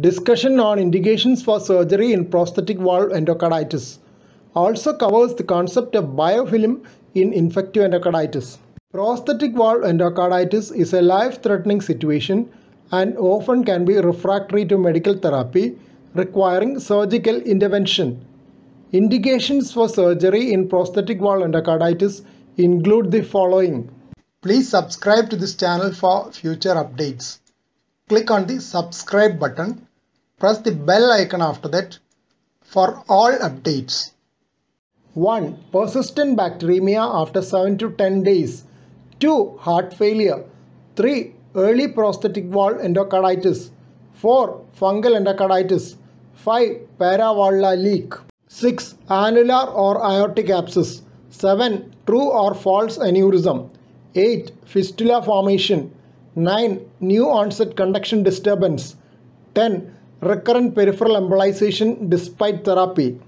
Discussion on indications for surgery in prosthetic valve endocarditis also covers the concept of biofilm in infective endocarditis. Prosthetic valve endocarditis is a life-threatening situation and often can be refractory to medical therapy, requiring surgical intervention. Indications for surgery in prosthetic valve endocarditis include the following. Please subscribe to this channel for future updates. Click on the subscribe button. Press the bell icon after that for all updates. 1. Persistent bacteremia after 7 to 10 days. 2. Heart failure. 3. Early prosthetic valve endocarditis. 4. Fungal endocarditis. 5. Paravalvular leak. 6. Annular or aortic abscess. 7. True or false aneurysm. 8. Fistula formation. 9. New onset conduction disturbance. 10. Recurrent peripheral embolization despite therapy.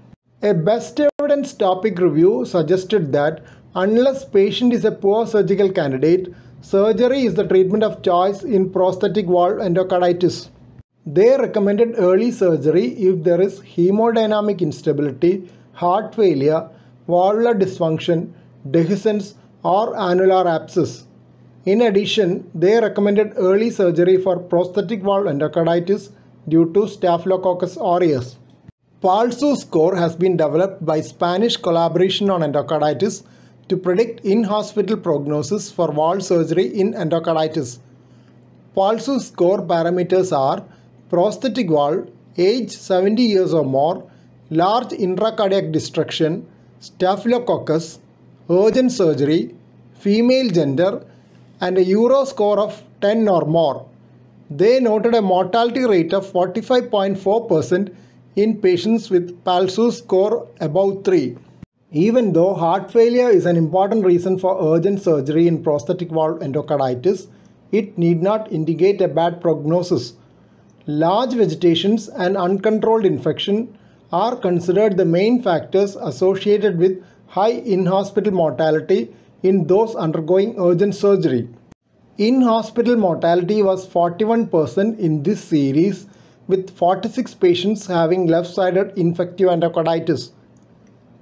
A best evidence topic review suggested that unless patient is a poor surgical candidate, surgery is the treatment of choice in prosthetic valve endocarditis. They recommended early surgery if there is hemodynamic instability, heart failure, valvular dysfunction, dehiscence, or annular abscess. In addition, they recommended early surgery for prosthetic valve endocarditis due to Staphylococcus aureus. PALSUSE score has been developed by Spanish collaboration on endocarditis to predict in-hospital prognosis for valve surgery in endocarditis. PALSUSE score parameters are prosthetic valve, age 70 years or more, large intracardiac destruction, Staphylococcus, urgent surgery, female gender, and a Euro score of 10 or more. They noted a mortality rate of 45.4% in patients with PALSUSE score above 3. Even though heart failure is an important reason for urgent surgery in prosthetic valve endocarditis, it need not indicate a bad prognosis. Large vegetations and uncontrolled infection are considered the main factors associated with high in-hospital mortality in those undergoing urgent surgery. In-hospital mortality was 41% in this series, with 46 patients having left-sided infective endocarditis.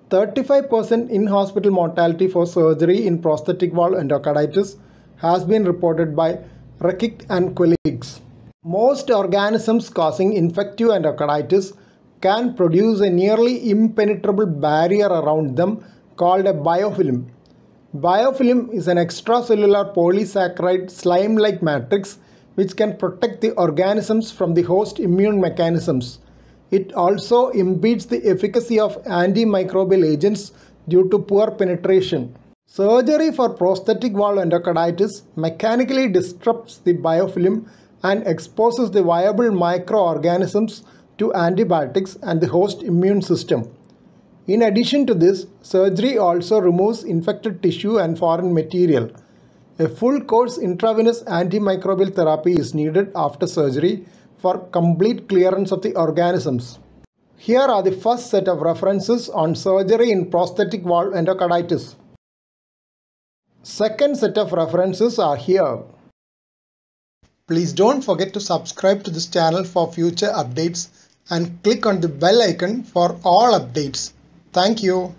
35% in-hospital mortality for surgery in prosthetic valve endocarditis has been reported by Rakic and colleagues. Most organisms causing infective endocarditis can produce a nearly impenetrable barrier around them called a biofilm. Biofilm is an extracellular polysaccharide slime-like matrix which can protect the organisms from the host immune mechanisms. It also impedes the efficacy of antimicrobial agents due to poor penetration. Surgery for prosthetic valve endocarditis mechanically disrupts the biofilm and exposes the viable microorganisms to antibiotics and the host immune system. In addition to this, surgery also removes infected tissue and foreign material. A full course intravenous antimicrobial therapy is needed after surgery for complete clearance of the organisms. Here are the first set of references on surgery in prosthetic valve endocarditis. Second set of references are here. Please don't forget to subscribe to this channel for future updates and click on the bell icon for all updates. Thank you.